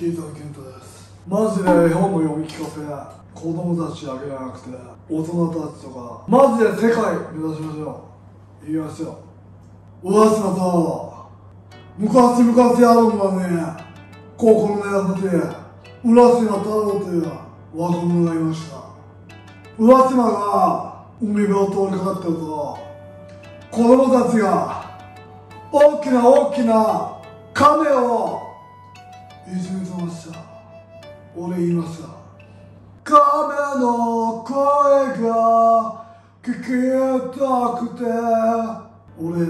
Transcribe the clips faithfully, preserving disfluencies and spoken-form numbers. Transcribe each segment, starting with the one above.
聞いた聞いたです。マジで本の読み聞かせ、子供たちだけじゃなくて大人たちとか、マジで世界目指しましょう。言いましょう。わしだと昔々あるのはね、心の優しい浦島太郎という若者がいました。浦島が海辺を通りかかってると、子供たちが大きな大きな亀をいじめてました。俺言いました。亀の声が聞きたくて、俺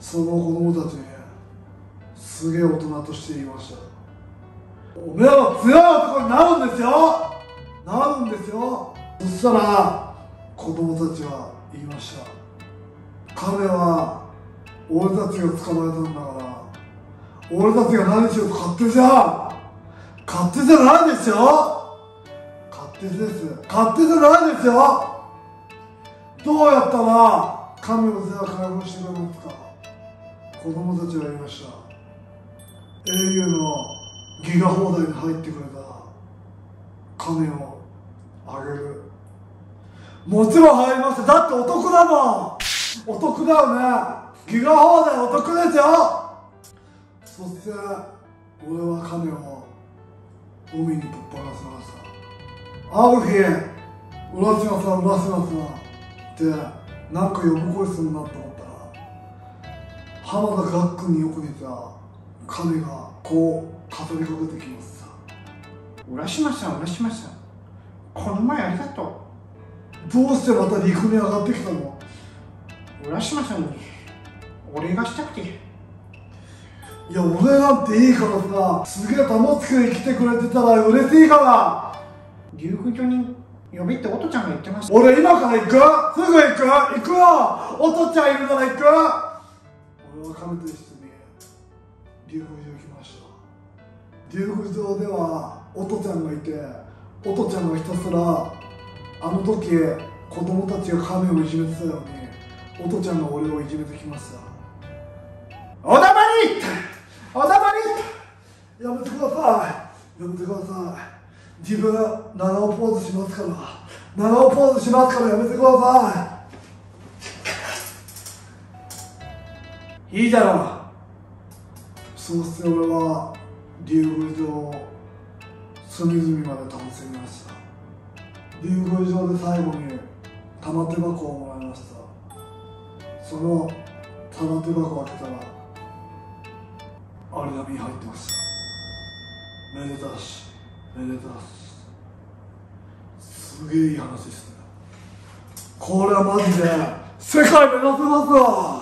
その子供たちにすげえ大人として言いました。お前は強い男になるんですよ、なるんですよ。そしたら子供たちは言いました。亀は俺たちが捕まえたんだから、俺たちが何しようと勝手じゃ勝手じゃないですよ、勝手です。勝手じゃないですよ。どうやったら神の手は解放してくれますか。子供たちは言いました。au のギガ放題に入ってくれた金をあげる。もちろん入りました。だってお得だもん。お得だよね。ギガ放題お得ですよ。そして俺は金を海にぶっ放しました。ある日、浦島さん、浦島さんってなんか呼ぶ声するなと思ったら、浜田岳君によく似た亀がこう語りかけてきました。浦島さん、浦島さん、この前ありがとう。どうしてまた陸に上がってきたの。浦島さんにお礼がしたくて。いや、俺なんていいからさ、すげえ楽しく来てくれてたら嬉しいから。竜宮城に呼びっておとちゃんが言ってました。俺今から行く、すぐ行く、行くよ、おとちゃんいるから行く。俺は亀と一緒に竜宮城来ました。竜宮城ではおとちゃんがいて、おとちゃんがひたすらあの時子供たちが亀をいじめてたように、おとちゃんが俺をいじめてきました。お黙り、お黙り、やめてください、やめてください。自分長尾ポーズしますから、長尾ポーズしますから、やめてください。いいだろう。そうして俺は竜宮城を隅々まで楽しみました。竜宮城で最後に玉手箱をもらいました。その玉手箱を開けたらあれだけに入ってました。めでたしめでたす。すげえいい話ですね。これはマジで世界目指せますわ。